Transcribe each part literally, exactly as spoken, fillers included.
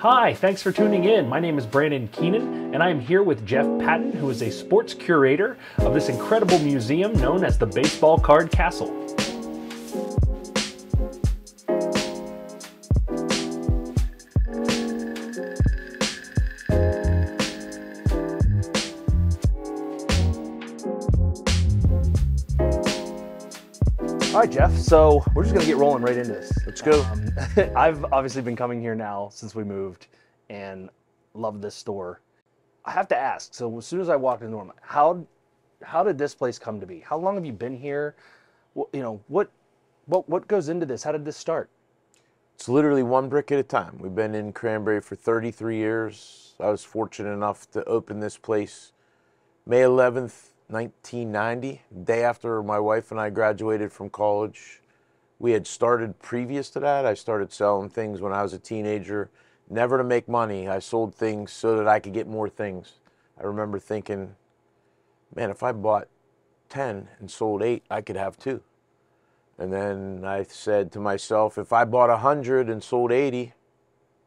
Hi, thanks for tuning in. My name is Brandon Keenan, and I am here with Jeff Patton, who is a sports curator of this incredible museum known as the Baseball Card Castle. All right, Jeff, so we're just gonna get rolling right into this. Let's go. Um, I've obviously been coming here now since we moved and love this store. I have to ask, so as soon as I walked into Norma, how how did this place come to be? How long have you been here? Well, you know, what, what, what goes into this? How did this start? It's literally one brick at a time. We've been in Cranberry for thirty-three years. I was fortunate enough to open this place May eleventh, nineteen ninety, day after my wife and I graduated from college. We had started previous to that. I started selling things when I was a teenager, never to make money. I sold things so that I could get more things. I remember thinking, man, if I bought ten and sold eight, I could have two. And then I said to myself, if I bought a hundred and sold eighty,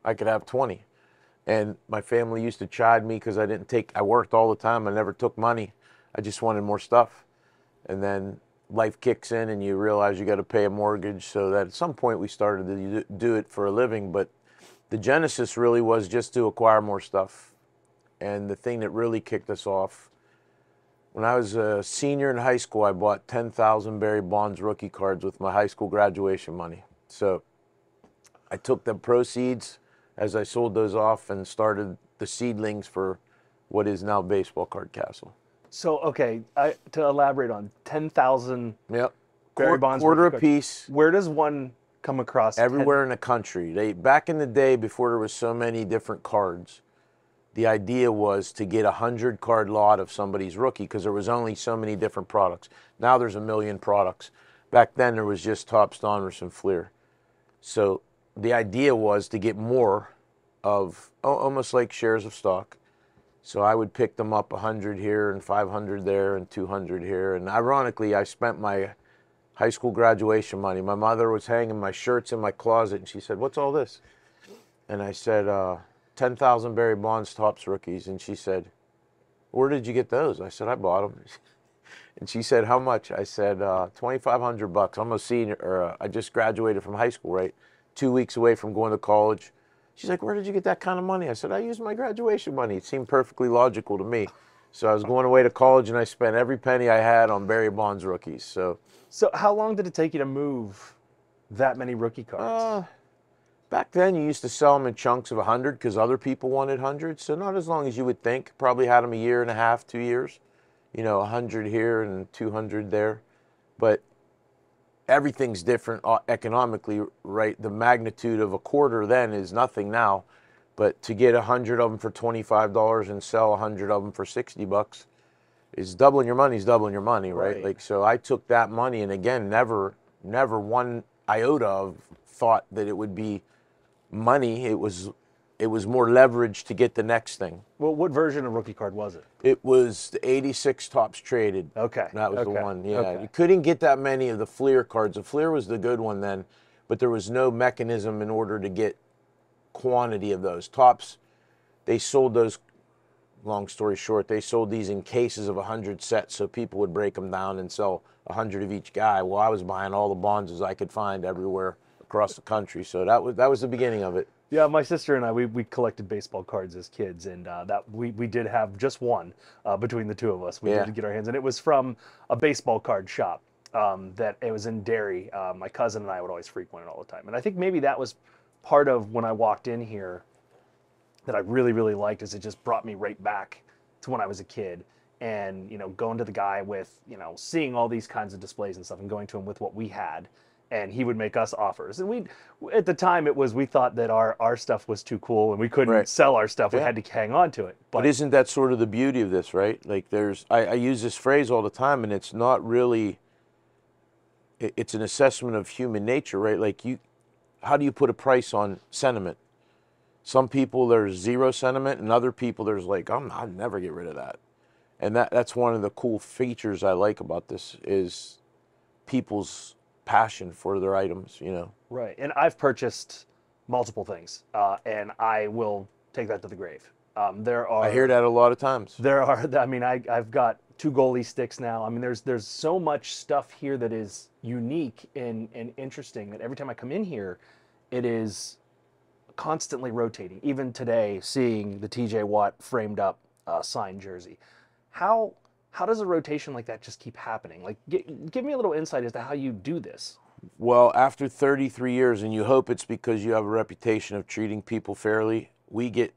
I could have twenty. And my family used to chide me because I didn't take, I worked all the time. I never took money. I just wanted more stuff. And then life kicks in and you realize you got to pay a mortgage, so that at some point we started to do it for a living. But the genesis really was just to acquire more stuff. And the thing that really kicked us off, when I was a senior in high school, I bought ten thousand Barry Bonds rookie cards with my high school graduation money. So I took the proceeds as I sold those off and started the seedlings for what is now Baseball Card Castle. So, okay, I, to elaborate on ten thousand yep. Barry Bonds. Quarter a piece. Where does one come across? Everywhere ten? In the country. They, back in the day, before there was so many different cards, the idea was to get a hundred card lot of somebody's rookie because there was only so many different products. Now there's a million products. Back then there was just Topps, Donruss, and Fleer. So the idea was to get more of, almost like shares of stock. So I would pick them up a hundred here and five hundred there and two hundred here. And ironically, I spent my high school graduation money. My mother was hanging my shirts in my closet and she said, what's all this? And I said, uh, ten thousand Barry Bonds Topps rookies. And she said, where did you get those? I said, I bought them. And she said, how much? I said, uh, twenty-five hundred bucks. I'm a senior, or uh, I just graduated from high school, right? Two weeks away from going to college. She's like, where did you get that kind of money? I said, I used my graduation money. It seemed perfectly logical to me. So I was going away to college, and I spent every penny I had on Barry Bonds rookies. So so how long did it take you to move that many rookie cards? Uh, back then, you used to sell them in chunks of a hundred because other people wanted a hundred. So not as long as you would think. Probably had them a year and a half, two years. You know, a hundred here and two hundred there. But everything's different economically, right? The magnitude of a quarter then is nothing now, but to get a hundred of them for twenty-five dollars and sell a hundred of them for sixty bucks is doubling your money, is doubling your money, right? right? Like, so I took that money and again, never, never one iota of thought that it would be money. It was, it was more leverage to get the next thing. Well, what version of rookie card was it? It was the eighty-six Topps Traded. Okay. That was okay. the one, yeah. Okay. You couldn't get that many of the Fleer cards. The Fleer was the good one then, but there was no mechanism in order to get quantity of those. Topps, they sold those, long story short, they sold these in cases of a hundred sets, so people would break them down and sell a hundred of each guy. Well, I was buying all the Bonds as I could find everywhere across the country, so that was, that was the beginning of it. Yeah, my sister and I, we, we collected baseball cards as kids, and uh, that we, we did have just one uh, between the two of us. We yeah. did get our hands, and it was from a baseball card shop um, that it was in Derry. Uh, my cousin and I would always frequent it all the time, and I think maybe that was part of when I walked in here that I really, really liked, is it just brought me right back to when I was a kid. And, you know, going to the guy with, you know, seeing all these kinds of displays and stuff and going to him with what we had. And he would make us offers. And we, at the time, it was, we thought that our, our stuff was too cool and we couldn't right. sell our stuff. Yeah. We had to hang on to it. But, but isn't that sort of the beauty of this, right? Like there's, I, I use this phrase all the time, and it's not really, it, it's an assessment of human nature, right? Like you, how do you put a price on sentiment? Some people there's zero sentiment, and other people there's like, I'm, I'll never get rid of that. And that, that's one of the cool features I like about this is people's passion for their items, you know. Right, and I've purchased multiple things, uh, and I will take that to the grave. Um, there are. I hear that a lot of times. There are. I mean, I, I've got two goalie sticks now. I mean, there's there's so much stuff here that is unique and and interesting that every time I come in here, it is constantly rotating. Even today, seeing the T J Watt framed up uh, signed jersey, how how does a rotation like that just keep happening? Like, get, give me a little insight as to how you do this. Well, after thirty-three years, and you hope it's because you have a reputation of treating people fairly, we get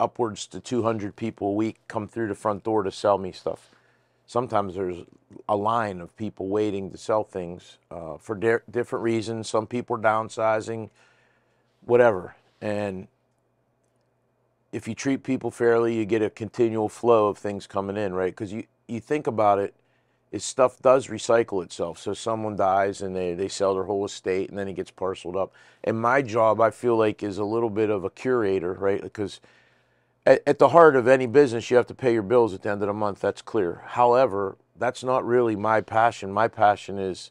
upwards to two hundred people a week come through the front door to sell me stuff. Sometimes there's a line of people waiting to sell things uh, for di different reasons. Some people are downsizing, whatever. And if you treat people fairly, you get a continual flow of things coming in, right? Because you, you think about it, is stuff does recycle itself. So someone dies and they, they sell their whole estate and then it gets parceled up. And my job, I feel like, is a little bit of a curator, right? Because at, at the heart of any business, you have to pay your bills at the end of the month. That's clear. However, that's not really my passion. My passion is,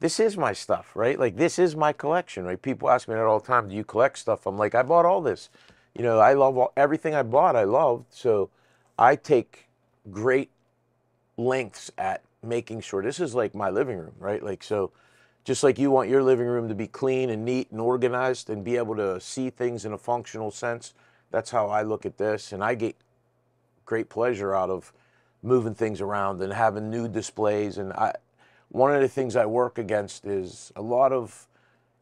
this is my stuff, right? Like, this is my collection, right? People ask me that all the time, do you collect stuff? I'm like, I bought all this. You know, I love all, everything I bought, I loved. So I take great lengths at making sure this is like my living room, right? Like, so just like you want your living room to be clean and neat and organized and be able to see things in a functional sense, that's how I look at this. And I get great pleasure out of moving things around and having new displays. And I, one of the things I work against is a lot of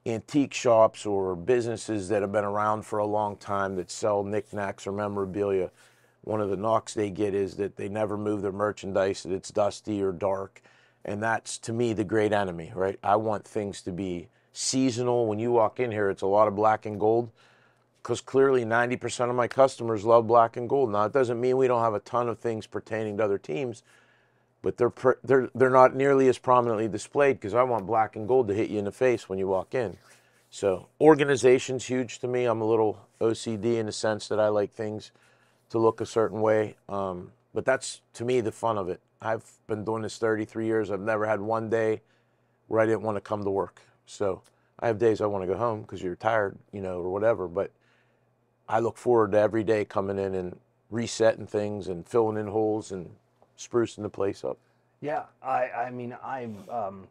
antique shops or businesses that have been around for a long time that sell knickknacks or memorabilia. One of the knocks they get is that they never move their merchandise, that it's dusty or dark. And that's, to me, the great enemy, right? I want things to be seasonal. When you walk in here, it's a lot of black and gold, because clearly ninety percent of my customers love black and gold. Now, it doesn't mean we don't have a ton of things pertaining to other teams, but they're, they're, they're not nearly as prominently displayed, because I want black and gold to hit you in the face when you walk in. So organization's huge to me. I'm a little O C D in the sense that I like things to look a certain way, um, but that's, to me, the fun of it. I've been doing this thirty-three years. I've never had one day where I didn't want to come to work. So I have days I want to go home because you're tired, you know, or whatever, but I look forward to every day coming in and resetting things and filling in holes and sprucing the place up. Yeah, I, I mean, I'm um,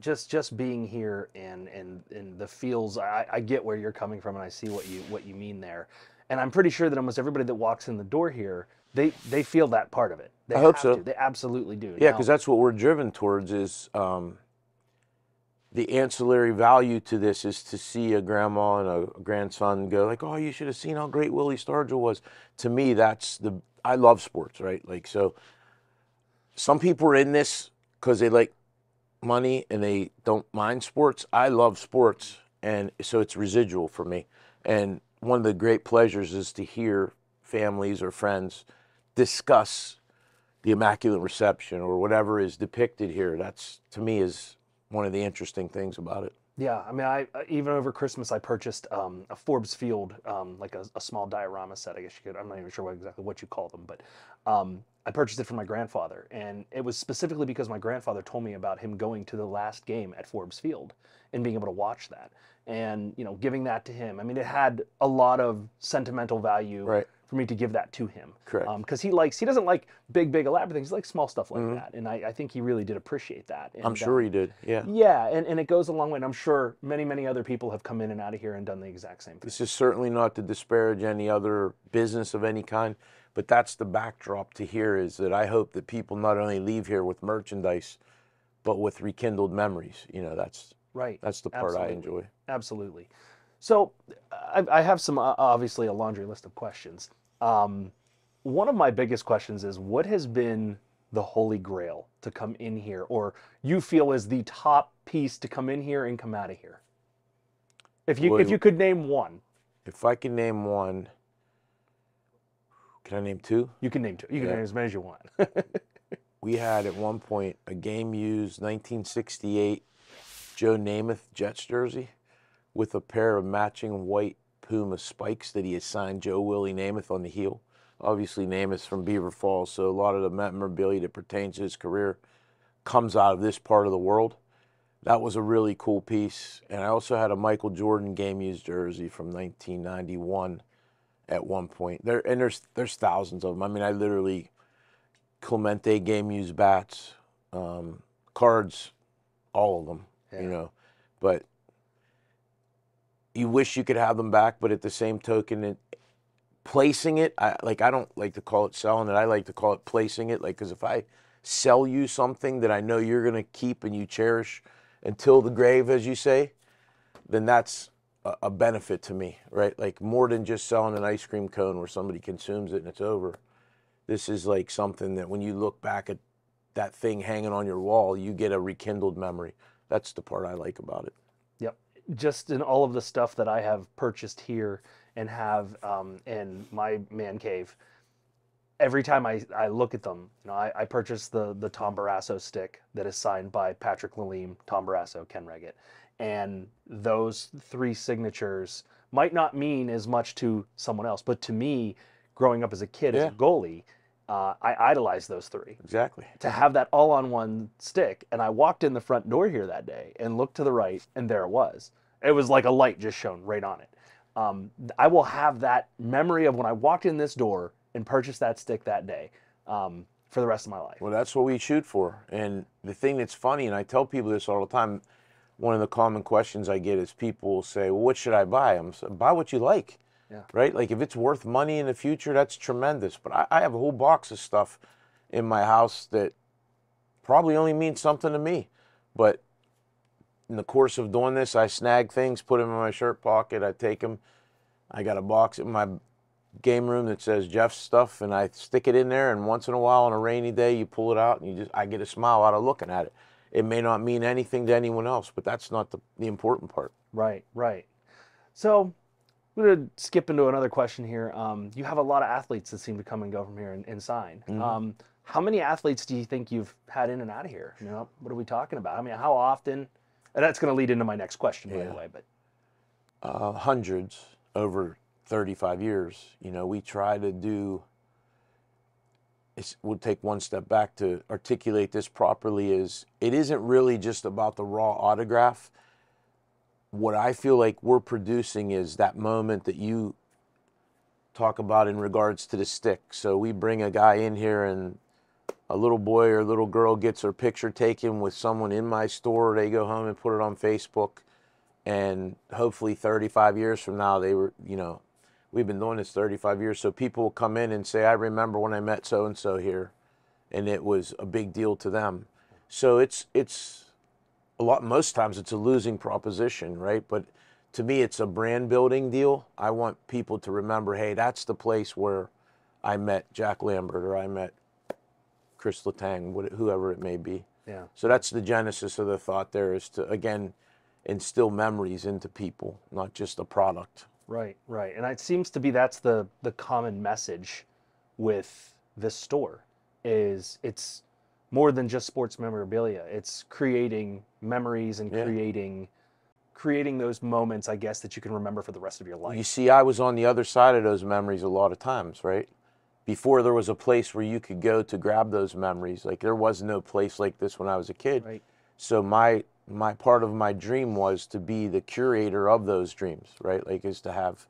just just being here and, and, and the feels, I, I get where you're coming from, and I see what you what you mean there. And I'm pretty sure that almost everybody that walks in the door here, they, they feel that part of it. They I hope so. To. They absolutely do. Yeah, because that's what we're driven towards is um, the ancillary value to this is to see a grandma and a grandson go like, oh, you should have seen how great Willie Stargell was. To me, that's the, I love sports, right? Like, so some people are in this because they like money and they don't mind sports. I love sports, and so it's residual for me. And one of the great pleasures is to hear families or friends discuss the Immaculate Reception or whatever is depicted here. That's, to me, is one of the interesting things about it. Yeah, I mean, I even over Christmas, I purchased um, a Forbes Field, um, like a, a small diorama set, I guess you could, I'm not even sure what, exactly what you call them, but um, I purchased it for my grandfather. And it was specifically because my grandfather told me about him going to the last game at Forbes Field and being able to watch that. And, you know, giving that to him, I mean, it had a lot of sentimental value, right, for me to give that to him. Correct. Because um, he likes, he doesn't like big, big, elaborate things. He likes small stuff like mm-hmm. that. And I, I think he really did appreciate that. And I'm sure um, he did, yeah. Yeah, and, and it goes a long way. And I'm sure many, many other people have come in and out of here and done the exact same thing. This is certainly not to disparage any other business of any kind, but that's the backdrop to here is that I hope that people not only leave here with merchandise, but with rekindled memories. You know, that's... Right. That's the part Absolutely. I enjoy. Absolutely. So I, I have some, uh, obviously, a laundry list of questions. Um, one of my biggest questions is, what has been the holy grail to come in here, or you feel is the top piece to come in here and come out of here? If you, well, if you could name one. If I can name one, can I name two? You can name two. You can yeah. name as many as you want. We had, at one point, a game-used nineteen sixty-eight Joe Namath Jets jersey with a pair of matching white Puma spikes that he assigned Joe Willie Namath on the heel. Obviously, Namath's from Beaver Falls, so a lot of the memorabilia that pertains to his career comes out of this part of the world. that was a really cool piece. And I also had a Michael Jordan game used jersey from nineteen ninety-one at one point. There, and there's, there's thousands of them. I mean, I literally, Clemente game used bats, um, cards, all of them, yeah. you know. But you wish you could have them back, but at the same token, it, placing it, I, like I don't like to call it selling it. I like to call it placing it, like, because if I sell you something that I know you're going to keep and you cherish until the grave, as you say, then that's a, a benefit to me, right? Like, more than just selling an ice cream cone where somebody consumes it and it's over. This is like something that when you look back at that thing hanging on your wall, you get a rekindled memory. That's the part I like about it. Yep. Just in all of the stuff that I have purchased here and have um, in my man cave, every time I, I look at them, you know, I, I purchased the, the Tom Barrasso stick that is signed by Patrick Lalime, Tom Barrasso, Ken Reggett. And those three signatures might not mean as much to someone else, but to me, growing up as a kid, yeah. as a goalie, Uh, I idolized those three. Exactly. To have that all on one stick. And I walked in the front door here that day and looked to the right, and there it was. It was like a light just shone right on it. Um, I will have that memory of when I walked in this door and purchased that stick that day um, for the rest of my life. Well, that's what we shoot for. And the thing that's funny, and I tell people this all the time, one of the common questions I get is people will say, well, what should I buy? I'm saying, buy what you like. Yeah. Right? Like, if it's worth money in the future, that's tremendous. But I, I have a whole box of stuff in my house that probably only means something to me. But in the course of doing this, I snag things, put them in my shirt pocket, I take them. I got a box in my game room that says Jeff's stuff, and I stick it in there. And once in a while, on a rainy day, you pull it out, and you just I get a smile out of looking at it. It may not mean anything to anyone else, but that's not the, the important part. Right, right. So I'm going to skip into another question here. Um, you have a lot of athletes that seem to come and go from here and, and sign. Mm-hmm. um, how many athletes do you think you've had in and out of here? You know, what are we talking about? I mean, how often? And that's going to lead into my next question, by yeah. the way. But uh, hundreds over thirty-five years. You know, we try to do. It's, we'll take one step back to articulate this properly. Is it isn't really just about the raw autograph. What I feel like we're producing is that moment that you talk about in regards to the stick. So we bring a guy in here and a little boy or a little girl gets her picture taken with someone in my store. They go home and put it on Facebook. And hopefully thirty-five years from now, they were, you know, we've been doing this thirty-five years. So people will come in and say, I remember when I met so-and-so here. And it was a big deal to them. So it's, it's, a lot, most times it's a losing proposition, right? But to me, it's a brand building deal. I want people to remember, hey, that's the place where I met Jack Lambert or I met Chris Letang, whoever it may be. Yeah. So that's the genesis of the thought there is to, again, instill memories into people, not just a product. Right, right. And it seems to be that's the, the common message with this store is it's more than just sports memorabilia. It's creating memories and yeah. creating creating those moments, I guess, that you can remember for the rest of your life. You see, I was on the other side of those memories a lot of times, right? Before there was a place where you could go to grab those memories. Like, there was no place like this when I was a kid. Right. So my my part of my dream was to be the curator of those dreams, right? Like, is to have,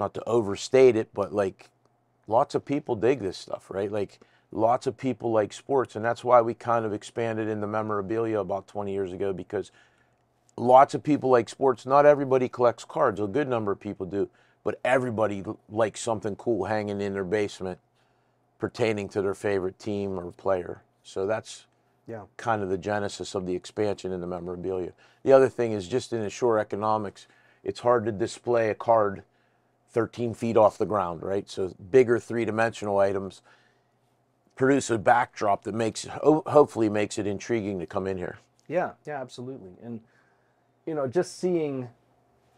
not to overstate it, but like, lots of people dig this stuff, right? Like, lots of people like sports, and that's why we kind of expanded in the memorabilia about twenty years ago, because lots of people like sports. Not everybody collects cards, a good number of people do, but everybody likes something cool hanging in their basement pertaining to their favorite team or player. So that's yeah. kind of the genesis of the expansion in the memorabilia. The other thing is just in ashore economics, it's hard to display a card thirteen feet off the ground, right? So bigger three-dimensional items produce a backdrop that makes, hopefully makes it intriguing to come in here. Yeah, yeah, absolutely. And, you know, just seeing,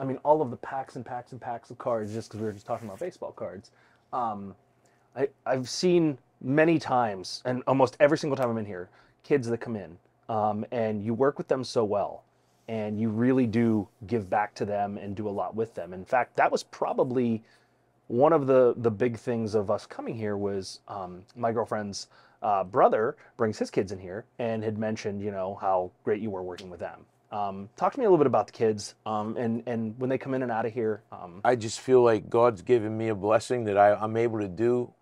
I mean, all of the packs and packs and packs of cards, just because we were just talking about baseball cards, um, I, I've seen many times, and almost every single time I'm in here, kids that come in, um, and you work with them so well, and you really do give back to them and do a lot with them. In fact, that was probably one of the the big things of us coming here was um, my girlfriend's uh, brother brings his kids in here and had mentioned, you know, how great you were working with them. Um, talk to me a little bit about the kids um, and, and when they come in and out of here. Um... I just feel like God's given me a blessing that I, I'm able to do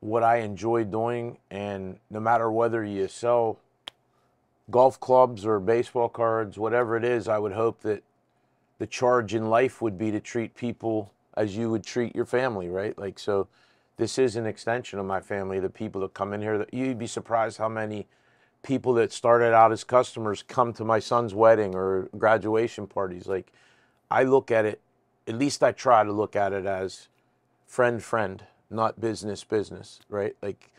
what I enjoy doing, and no matter whether you sell golf clubs or baseball cards, whatever it is, I would hope that the charge in life would be to treat people as you would treat your family, right? Like, so this is an extension of my family, the people that come in here. That you'd be surprised how many people that started out as customers come to my son's wedding or graduation parties. Like, I look at it, at least I try to look at it as friend, friend, not business, business, right? Like,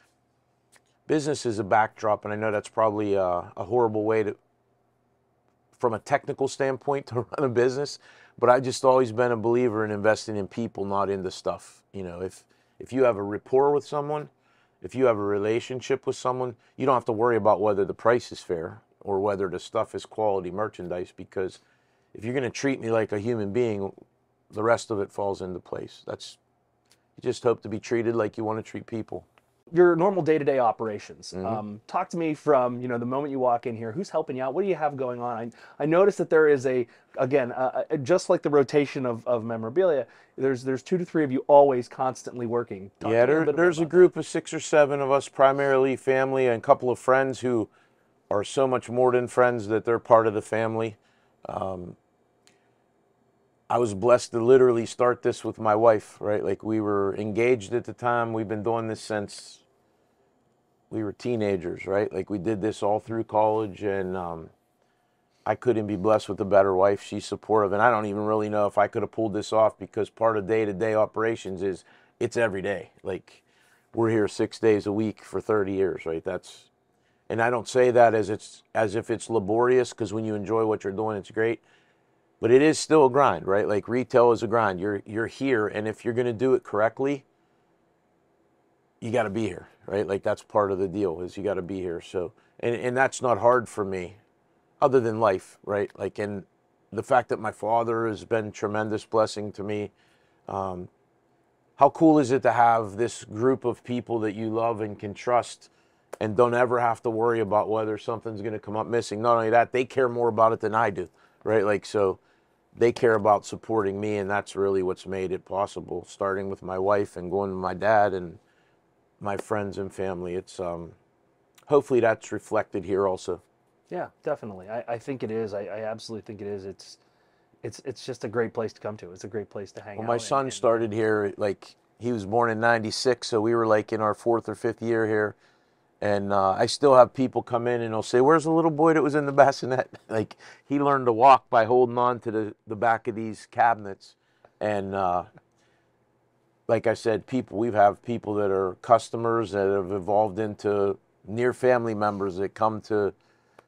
business is a backdrop, and I know that's probably a, a horrible way to, from a technical standpoint, to run a business, but I've just always been a believer in investing in people, not into stuff. You know, if, if you have a rapport with someone, if you have a relationship with someone, you don't have to worry about whether the price is fair or whether the stuff is quality merchandise, because if you're going to treat me like a human being, the rest of it falls into place. That's, you just hope to be treated like you want to treat people. Your normal day-to-day operations. Mm-hmm. Um, talk to me from, you know, the moment you walk in here. Who's helping you out? What do you have going on? I, I noticed that there is a, again, uh, just like the rotation of, of memorabilia, there's there's two to three of you always constantly working. Talk yeah, there, a there's a group that. of six or seven of us, primarily family, and a couple of friends who are so much more than friends that they're part of the family. Um, I was blessed to literally start this with my wife, right? Like, we were engaged at the time. We've been doing this since we were teenagers, right? Like, we did this all through college, and um, I couldn't be blessed with a better wife. She's supportive, and I don't even really know if I could have pulled this off, because part of day-to-day operations is it's every day. Like, we're here six days a week for thirty years, right? That's, and I don't say that as it's as if it's laborious, because when you enjoy what you're doing, it's great, but it is still a grind, right? Like, retail is a grind. You're you're here, and if you're gonna do it correctly, you got to be here. Right? Like, that's part of the deal, is you got to be here. So, and, and that's not hard for me, other than life, right? Like, and the fact that my father has been a tremendous blessing to me. Um, how cool is it to have this group of people that you love and can trust, and don't ever have to worry about whether something's going to come up missing? Not only that, they care more about it than I do, right? Like, so they care about supporting me, and that's really what's made it possible, starting with my wife and going to my dad and my friends and family. It's um, hopefully that's reflected here also. Yeah, definitely. I, I think it is. I, I absolutely think it is. It's, it's, it's just a great place to come to. It's a great place to hang well, out. Well, my son and, started and... here, like, he was born in ninety-six, so we were like in our fourth or fifth year here. And uh, I still have people come in and they'll say, where's the little boy that was in the bassinet? Like, he learned to walk by holding on to the, the back of these cabinets. And, uh, like I said, people, we have people that are customers that have evolved into near family members that come to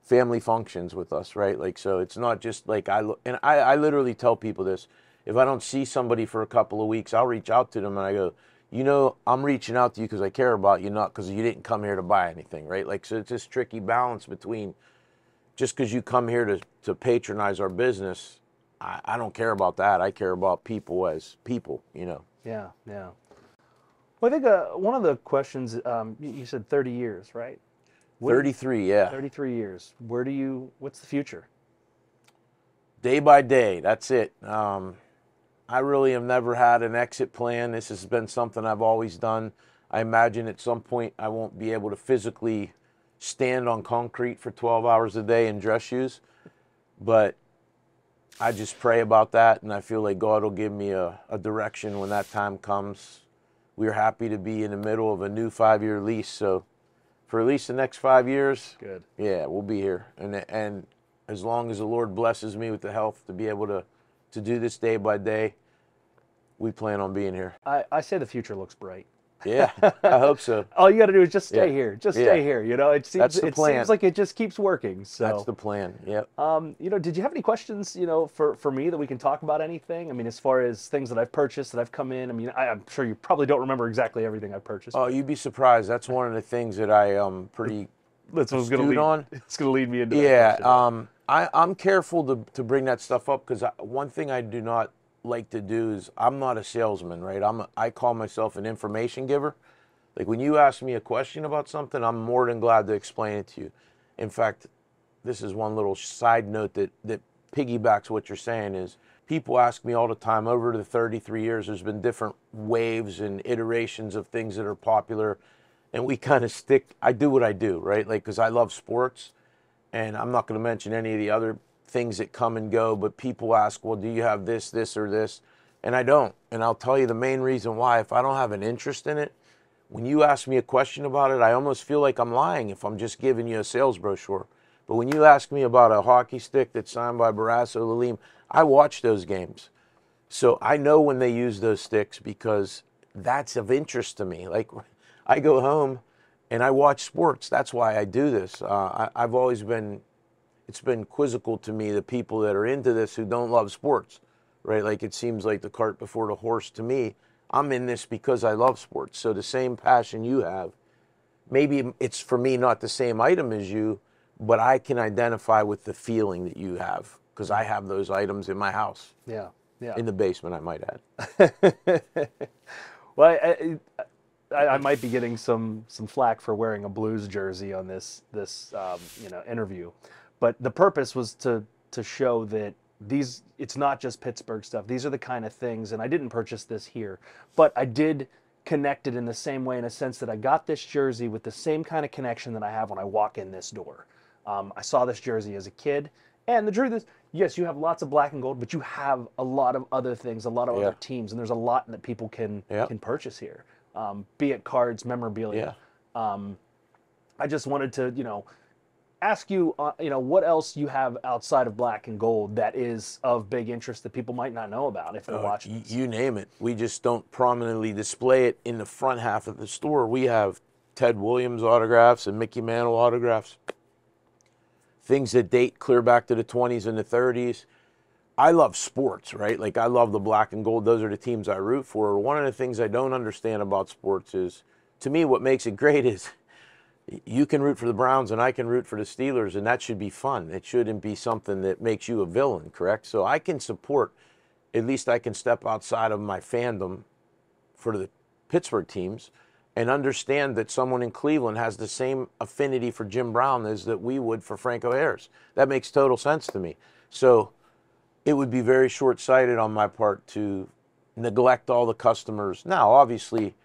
family functions with us, right? Like, so it's not just like I look, and I, I literally tell people this. If I don't see somebody for a couple of weeks, I'll reach out to them and I go, you know, I'm reaching out to you because I care about you, not because you didn't come here to buy anything, right? Like, so it's this tricky balance between just because you come here to, to patronize our business, I, I don't care about that. I care about people as people, you know? Yeah, yeah. Well, I think uh, one of the questions, um, you said thirty years, right? What, thirty-three, yeah. thirty-three years. Where do you, what's the future? Day by day, that's it. Um, I really have never had an exit plan. This has been something I've always done. I imagine at some point I won't be able to physically stand on concrete for twelve hours a day in dress shoes, but I just pray about that, and I feel like God will give me a, a direction when that time comes. We're happy to be in the middle of a new five-year lease, so for at least the next five years, good. Yeah, we'll be here. And, and as long as the Lord blesses me with the health to be able to, to do this day by day, we plan on being here. I, I say the future looks bright. Yeah, I hope so. All you got to do is just stay yeah. here. Just yeah. stay here. You know, it seems it plan. seems like it just keeps working. So that's the plan. Yep. Um, you know, did you have any questions? You know, for for me that we can talk about anything. I mean, as far as things that I've purchased that I've come in. I mean, I, I'm sure you probably don't remember exactly everything I've purchased. Oh, you'd be surprised. That's one of the things that I um pretty. That's what's going to lead on. It's going to lead me into. Yeah. That um, I I'm careful to to bring that stuff up, because one thing I do not like to do is, I'm not a salesman, right? I'm a, I call myself an information giver. Like, when you ask me a question about something, I'm more than glad to explain it to you. In fact, this is one little side note that, that piggybacks what you're saying is, people ask me all the time, over the thirty-three years, there's been different waves and iterations of things that are popular, and we kind of stick, I do what I do, right? Like, because I love sports, and I'm not going to mention any of the other things that come and go, but people ask, well, do you have this, this, or this? And I don't. And I'll tell you the main reason why. If I don't have an interest in it, when you ask me a question about it, I almost feel like I'm lying if I'm just giving you a sales brochure. But when you ask me about a hockey stick that's signed by Barrasso, Lalime, I watch those games. So I know when they use those sticks because that's of interest to me. Like, I go home and I watch sports. That's why I do this. Uh, I, I've always been, it's been quizzical to me, the people that are into this who don't love sports, right? Like, it seems like the cart before the horse to me. I'm in this because I love sports. So the same passion you have, maybe it's for me not the same item as you, but I can identify with the feeling that you have because I have those items in my house. Yeah, yeah. In the basement, I might add. Well, I, I, I might be getting some some flack for wearing a Blues jersey on this this um, you know, interview, but the purpose was to to show that these, it's not just Pittsburgh stuff. These are the kind of things, and I didn't purchase this here, but I did connect it in the same way, in a sense that I got this jersey with the same kind of connection that I have when I walk in this door. Um, I saw this jersey as a kid, and the truth is, yes, you have lots of black and gold, but you have a lot of other things, a lot of yeah. other teams, and there's a lot that people can yeah. can purchase here, um, be it cards, memorabilia. Yeah. Um, I just wanted to, you know, ask you, uh, you know, what else you have outside of black and gold that is of big interest that people might not know about if they're uh, watching this. You name it. We just don't prominently display it in the front half of the store. We have Ted Williams autographs and Mickey Mantle autographs. Things that date clear back to the twenties and the thirties. I love sports, right? Like, I love the black and gold. Those are the teams I root for. One of the things I don't understand about sports is, to me, what makes it great is you can root for the Browns and I can root for the Steelers, and that should be fun. It shouldn't be something that makes you a villain, correct? So I can support, at least I can step outside of my fandom for the Pittsburgh teams and understand that someone in Cleveland has the same affinity for Jim Brown as that we would for Franco Harris. That makes total sense to me. So it would be very short-sighted on my part to neglect all the customers. Now, obviously,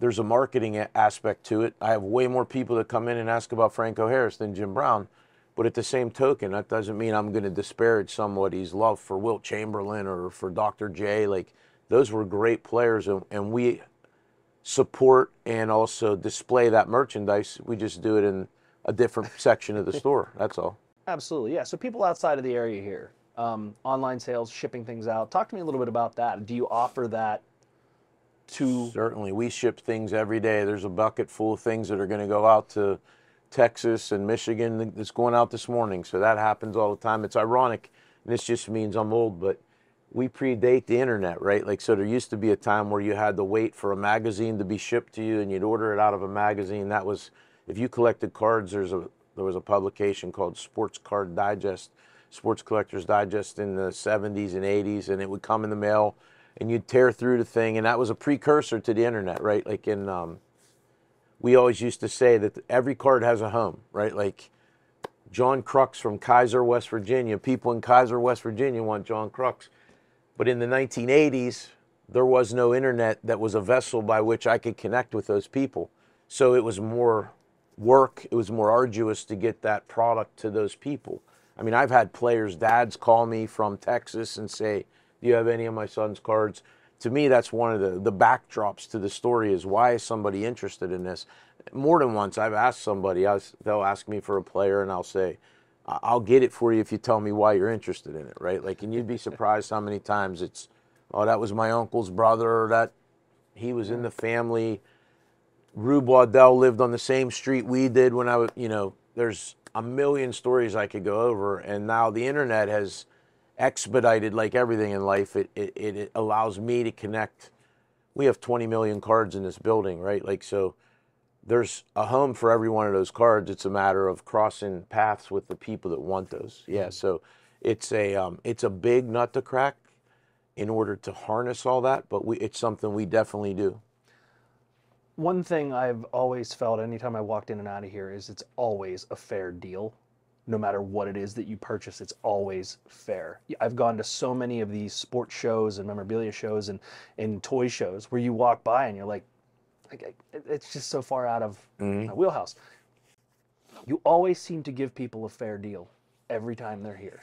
there's a marketing aspect to it. I have way more people that come in and ask about Franco Harris than Jim Brown. But at the same token, that doesn't mean I'm going to disparage somebody's love for Wilt Chamberlain or for Doctor J. Like, those were great players, and, and we support and also display that merchandise. We just do it in a different section of the store, that's all. Absolutely, yeah. So people outside of the area here, um, online sales, shipping things out. Talk to me a little bit about that. Do you offer that to... Certainly, we ship things every day. There's a bucket full of things that are gonna go out to Texas and Michigan that's going out this morning. So that happens all the time. It's ironic, and this just means I'm old, but we predate the internet, right? Like, so there used to be a time where you had to wait for a magazine to be shipped to you, and you'd order it out of a magazine. That was, if you collected cards, there's a there was a publication called Sports Card Digest, Sports Collectors Digest in the seventies and eighties, and it would come in the mail, and you'd tear through the thing, and that was a precursor to the internet, right? Like, in, um, we always used to say that every card has a home, right? Like, John Crux from Kaiser, West Virginia. People in Kaiser, West Virginia want John Crux. But in the nineteen eighties, there was no internet that was a vessel by which I could connect with those people. So it was more work, it was more arduous to get that product to those people. I mean, I've had players' dads call me from Texas and say, do you have any of my son's cards? To me, that's one of the, the backdrops to the story is, why is somebody interested in this? More than once, I've asked somebody, I was, they'll ask me for a player, and I'll say, I'll get it for you if you tell me why you're interested in it, right? Like, and you'd be surprised how many times it's, oh, that was my uncle's brother, or that he was in the family. Rube Waddell lived on the same street we did when I was, you know, there's a million stories I could go over. And now the internet has expedited, like everything in life, it, it, it allows me to connect. We have twenty million cards in this building, right? Like, so there's a home for every one of those cards. It's a matter of crossing paths with the people that want those. Yeah, so it's a um, it's a big nut to crack. in order to harness all that, but we, it's something we definitely do. One thing I've always felt anytime I walked in and out of here is it's always a fair deal. No matter what it is that you purchase, it's always fair. I've gone to so many of these sports shows and memorabilia shows and, and toy shows where you walk by and you're like, like it's just so far out of mm-hmm. my wheelhouse. You always seem to give people a fair deal every time they're here.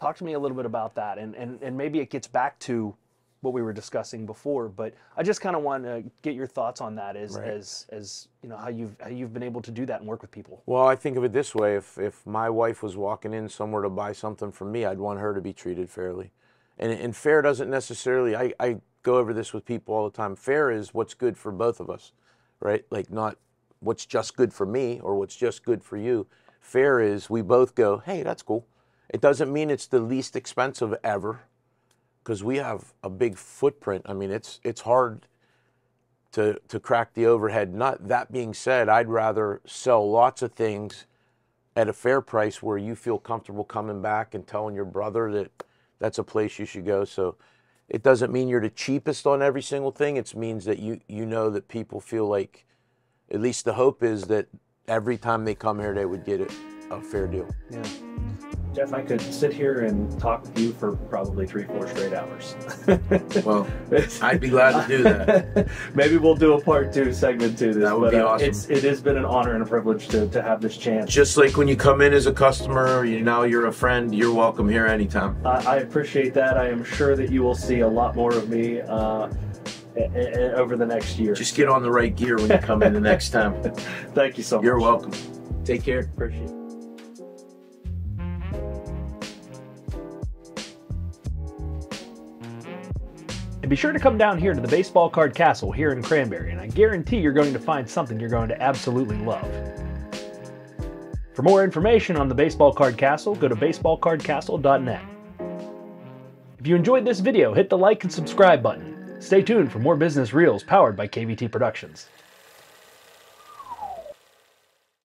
Talk to me a little bit about that, and, and, and maybe it gets back to what we were discussing before, but I just kind of want to get your thoughts on that as, right. as, as you know, how you've, how you've been able to do that and work with people. Well, I think of it this way. If, if my wife was walking in somewhere to buy something from me, I'd want her to be treated fairly. And, and fair doesn't necessarily, I, I go over this with people all the time. Fair is what's good for both of us, right? Like not what's just good for me or what's just good for you. Fair is we both go, hey, that's cool. It doesn't mean it's the least expensive ever, because we have a big footprint. I mean, it's it's hard to to crack the overhead nut. That being said, I'd rather sell lots of things at a fair price where you feel comfortable coming back and telling your brother that that's a place you should go. So it doesn't mean you're the cheapest on every single thing. It means that you, you know that people feel like, at least the hope is that every time they come here, they would get it. A fair deal. Yeah. Jeff, I could sit here and talk with you for probably three, four straight hours. Well, I'd be glad to do that. Maybe we'll do a part two segment to this. That would but, be awesome. Uh, it's, it has been an honor and a privilege to, to have this chance. Just like when you come in as a customer, you now you're a friend, you're welcome here anytime. Uh, I appreciate that. I am sure that you will see a lot more of me uh, over the next year. Just get on the right gear when you come in the next time. Thank you so much. You're welcome. Take care. Appreciate it. Be sure to come down here to the Baseball Card Castle here in Cranberry, and I guarantee you're going to find something you're going to absolutely love. For more information on the Baseball Card Castle, go to baseball card castle dot net. If you enjoyed this video, hit the like and subscribe button. Stay tuned for more business reels powered by K V T Productions.